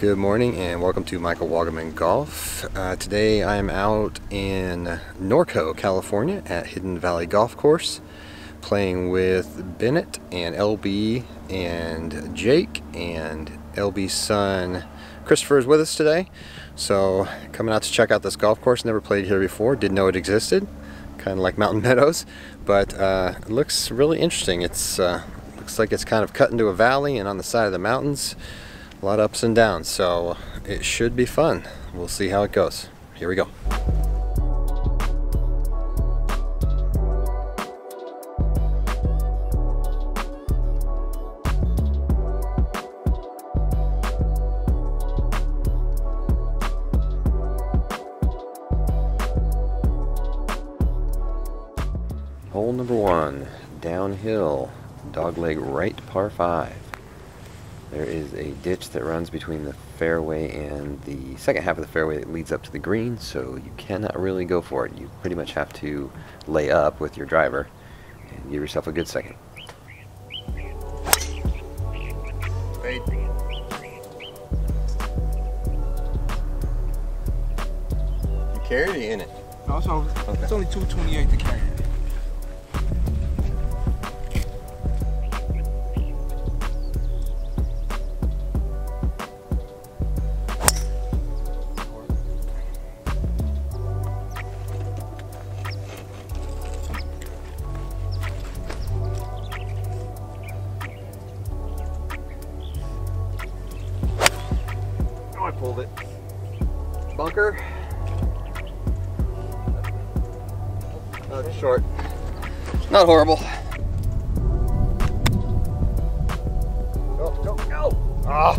Good morning and welcome to Michael Wogaman Golf. Today I am out in Norco, California at Hidden Valley Golf Course playing with Bennett and LB and Jake, and LB's son Christopher is with us today. So coming out to check out this golf course, never played here before, didn't know it existed, kind of like Mountain Meadows, but it looks really interesting. It's looks like it's kind of cut into a valley and on the side of the mountains. A lot of ups and downs, so it should be fun. We'll see how it goes. Here we go. Hole number one, downhill, dogleg right, par 5. There is a ditch that runs between the fairway and the second half of the fairway that leads up to the green, so you cannot really go for it. You pretty much have to lay up with your driver and give yourself a good second. You carried it in it? No, it's only 228 to carry it. Pulled it. Bunker. Not short. Not horrible. Go, go, go! Ah!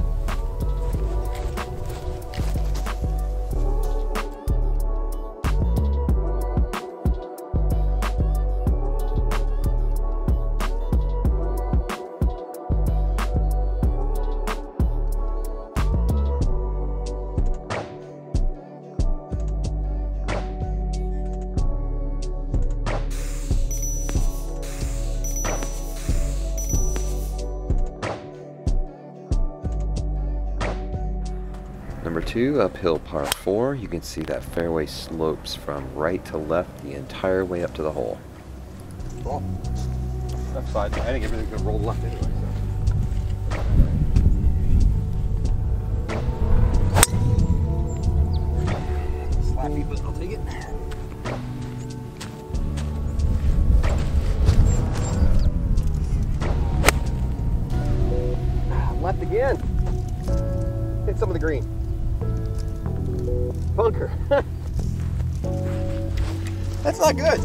Number 2, uphill par 4. You can see that fairway slopes from right to left the entire way up to the hole. Oh, left side. I think everything's gonna roll left anyway. So. Slappy, but I'll take it. Left again. Hit some of the green. Bunker. That's not good.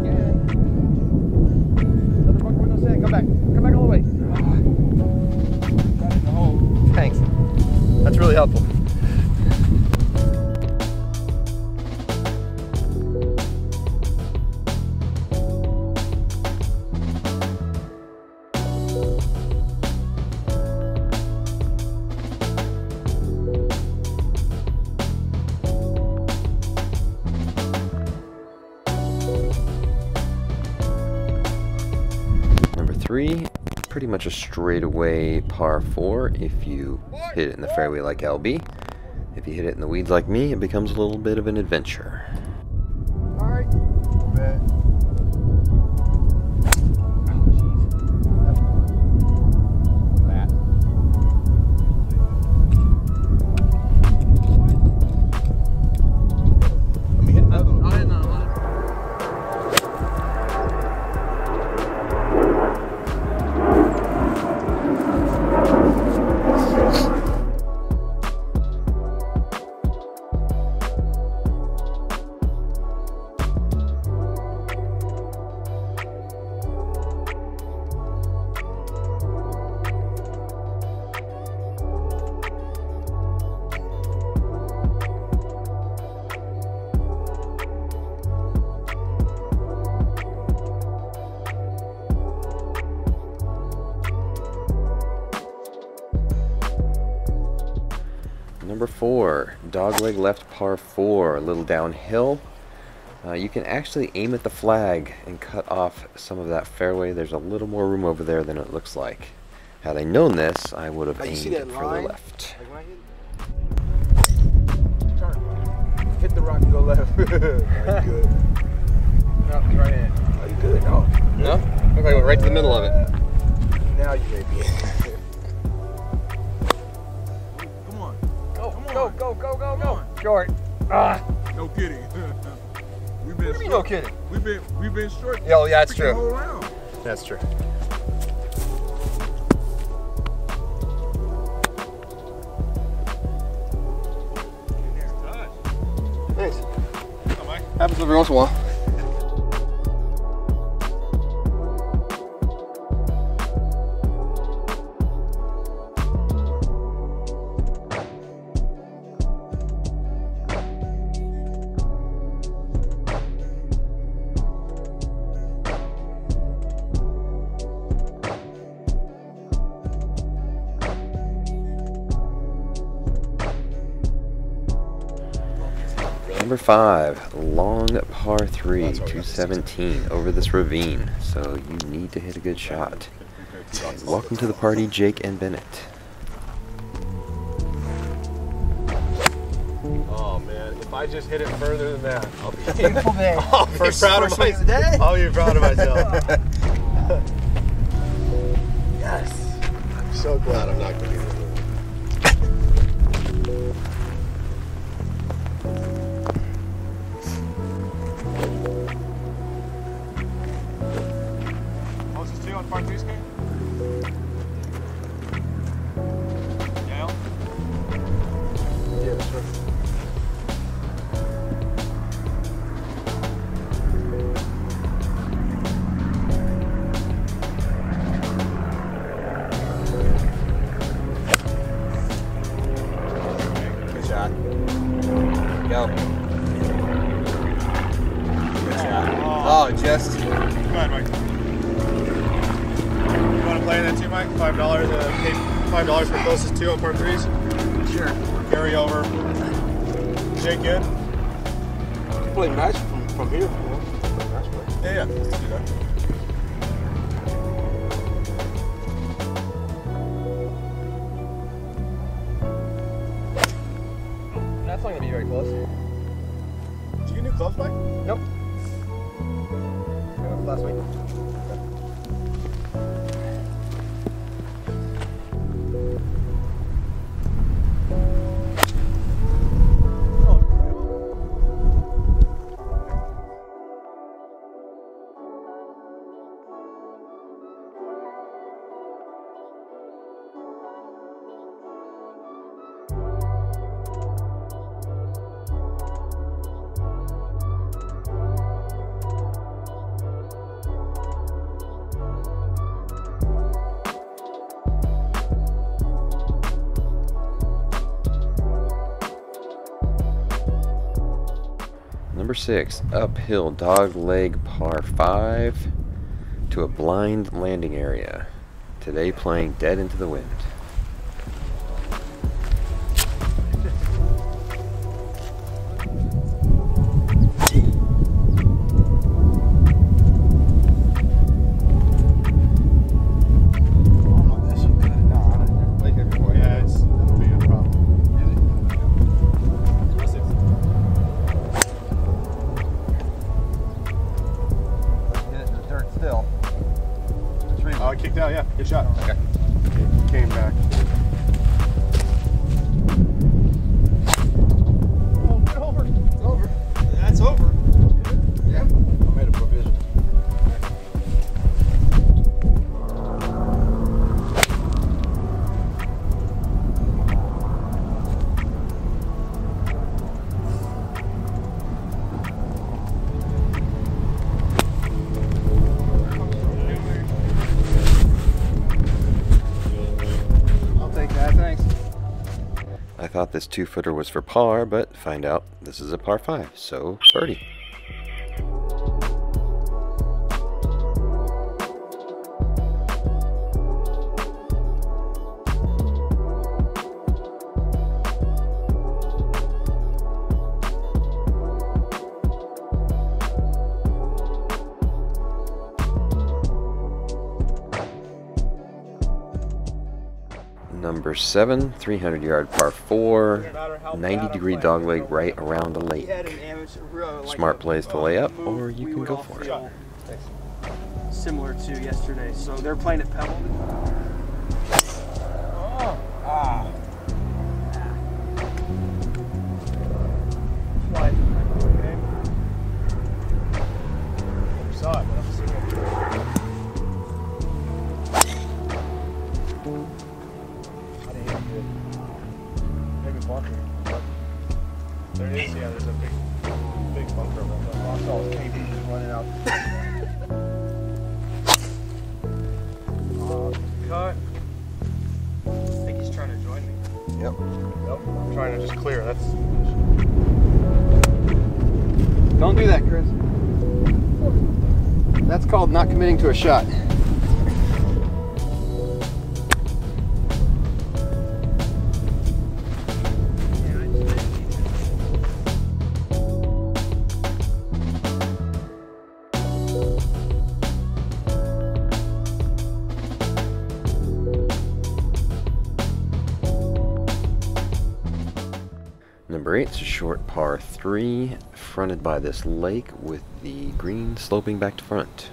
Another bunker with no sand. Come back. Come back all the way. Got it in the hole. Thanks. That's really helpful. Pretty much a straightaway par 4 if you hit it in the fairway like LB. If you hit it in the weeds like me, it becomes a little bit of an adventure. Alright. Number 4, dogleg left par 4, a little downhill. You can actually aim at the flag and cut off some of that fairway. There's a little more room over there than it looks like. Had I known this, I would have aimed further left. Like when I hit? Turn. Hit the rock and go left. Are you good? No, come right in. Are you good? No. No? Looks like I went right to the middle of it. Now you may be in. Come on. Go, come on. Go, go, go, go, go. Short. Ah. No kidding. We've been short. No kidding. We've been short. Oh, yeah, that's true. That's true. Nice. Hello, Mike. Happens every once in a while. Number 5, long par 3, 217 over this ravine, so you need to hit a good shot. Welcome to the party, Jake and Bennett. Oh man, if I just hit it further than that, I'll be proud of myself. I'll be proud of myself. Yes! I'm so glad I'm not going to do this. Go. Oh, just. Go ahead, Mike. You want to play in that too, Mike? $5. Pay $5 for closest two on par threes. Sure. Carry over. Jake in. Play nice from here. Yeah, yeah. Let's do that. That's not going to be very close. Do you get new clubs, Mike? Nope. I got them last week. Number 6, uphill dog leg par 5 to a blind landing area. Today playing dead into the wind. Kicked out, yeah. Good shot. Okay. Came back. Oh, get over. It's over. That's over. Yeah. I made a provision. I thought this 2-footer was for par, but find out this is a par 5, so birdie. number 7, 300-yard par 4, 90-degree dogleg right around the lake. Smart plays to lay up, or you can go for it. Similar to yesterday, so they're playing at Pebble. There it is, yeah, there's a big bunker over there. I saw his KD just running out. Cut. I think he's trying to join me. Yep. I'm trying to just clear. That's. Don't do that, Chris. That's called not committing to a shot. Number 8 is a short par 3, fronted by this lake with the green sloping back to front.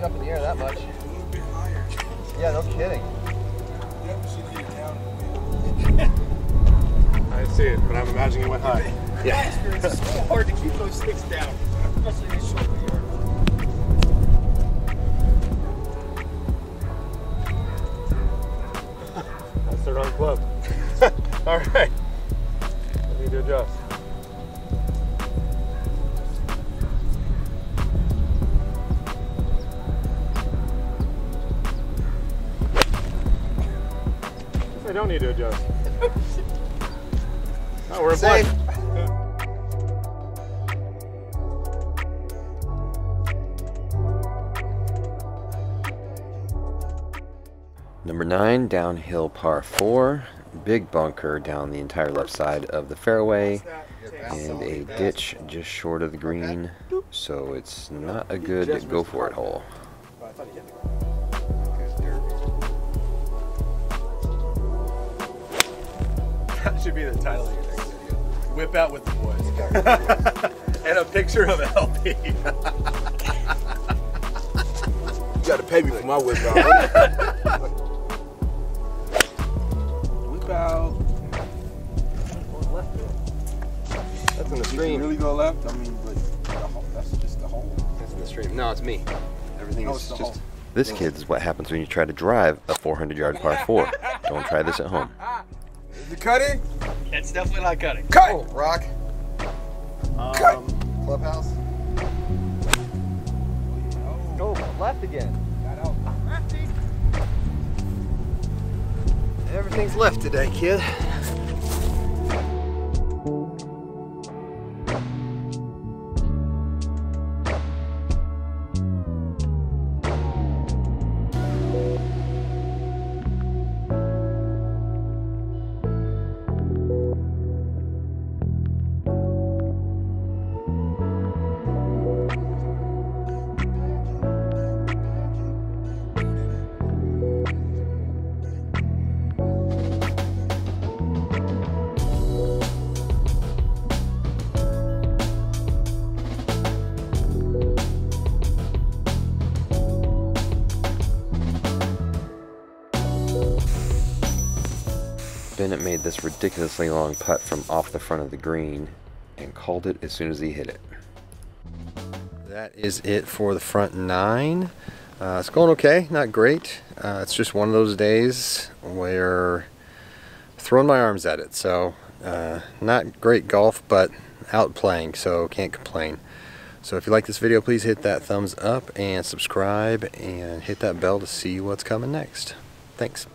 Up in the air that much. A little bit higher. Yeah, no kidding. Yep, she did it down. I didn't see it, but I'm imagining it went high. Yeah. It's so hard to keep those sticks down, especially in this short of the yard. That's the wrong club. All right. I need to adjust. I don't need to adjust. Oh, we're safe. Number 9, downhill par 4, big bunker down the entire left side of the fairway, and a ditch just short of the green, so it's not a good go for it hole. That should be the title of your next video. Whip out with the boys. And a picture of LP. You gotta pay me for my whip out. Whip out. That's in the stream. You can really go left? I mean, but that's just the hole. That's in the stream. No, it's me. Everything is just hole. This, kid, is what happens when you try to drive a 400-yard par 4. Don't try this at home. Is it cutting? It's definitely not cutting. Cut! Oh, rock. Cut! Clubhouse. Oh. Go left again. Got out. Lefty. Everything's left today, kid. Bennett made this ridiculously long putt from off the front of the green and called it as soon as he hit it. That is it for the front 9. It's going okay, not great. It's just one of those days where I'm throwing my arms at it. So not great golf, but out playing, so can't complain. So if you like this video, please hit that thumbs up and subscribe and hit that bell to see what's coming next. Thanks.